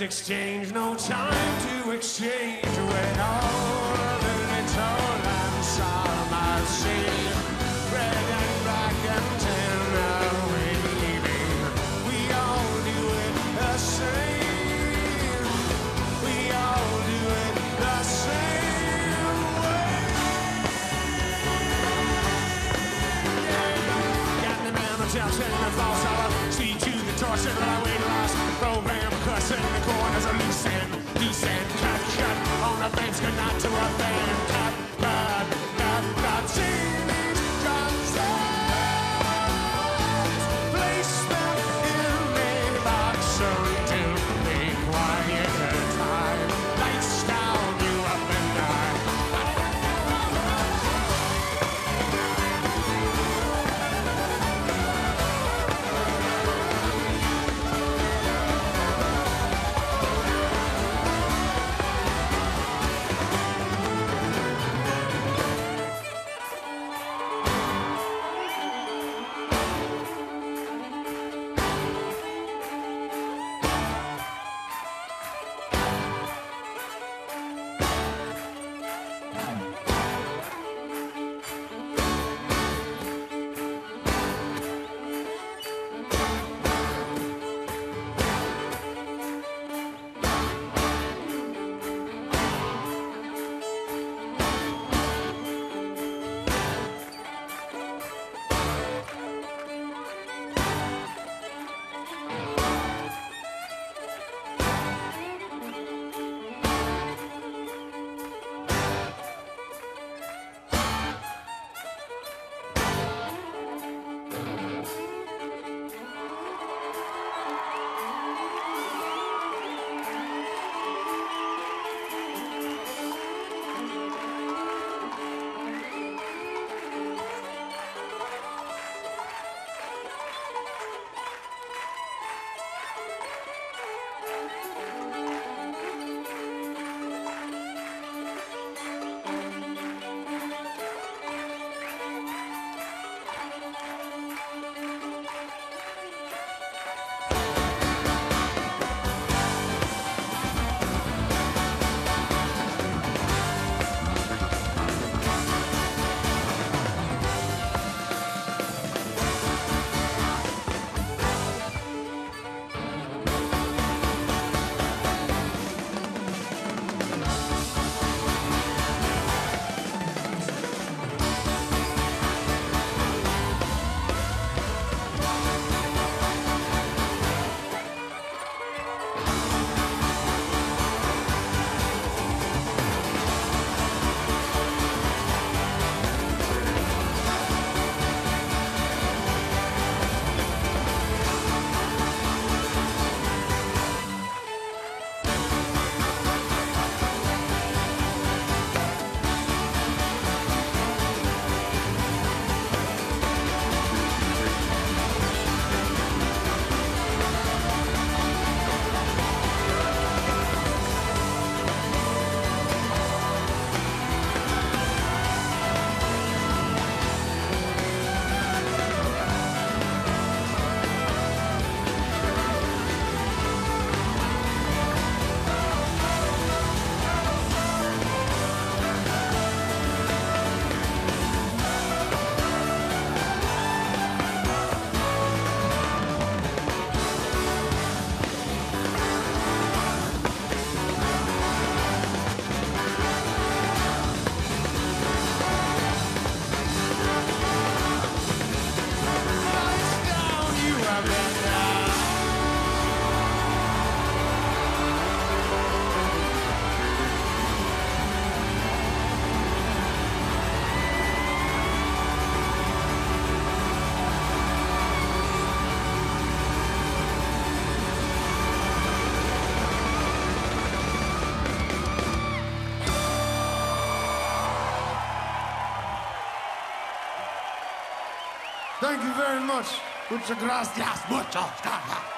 Exchange, no time to exchange when all the little lamps are my shame. Red and black until now we're leaving. We all do it the same. We all do it the same way. Yeah. Got the man of Josh and the false hour. See to the torsion that I wait last. Program cussing the core. Loose and cut, on the banks, good night to a band. Cut, teenage concerns. Place them in a box until a quieter time. Lights down, you up and down. Thank you very much. Muchas gracias. Muchas gracias.